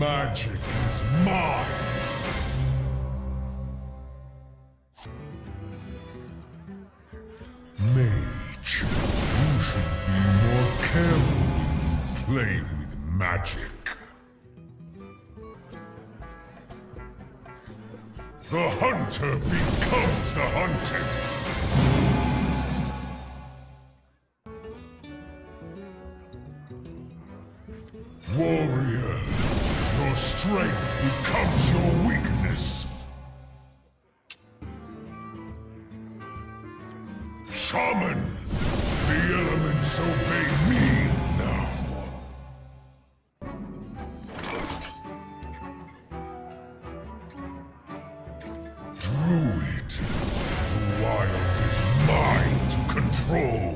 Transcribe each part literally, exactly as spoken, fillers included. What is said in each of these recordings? magic is mine! Mage, you should be more careful when you play with magic. The hunter becomes the hunted! Warrior, your strength becomes your weakness. Shaman, the elements obey me now. Druid, the wild is mine to control.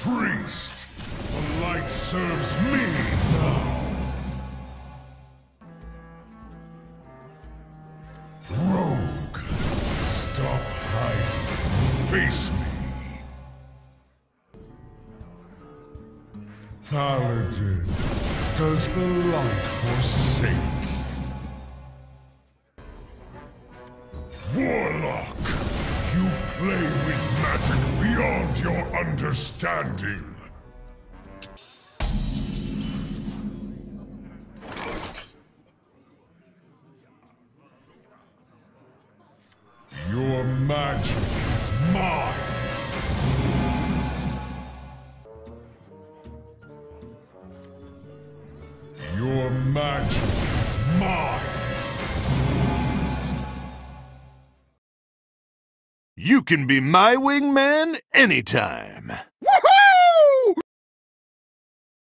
Priest, the light serves me now. Rogue, stop hiding, face me. Paladin, does the light forsake? Warlock, you play with magic beyond your understanding. Your magic is mine. Your magic is mine. You can be my wingman anytime.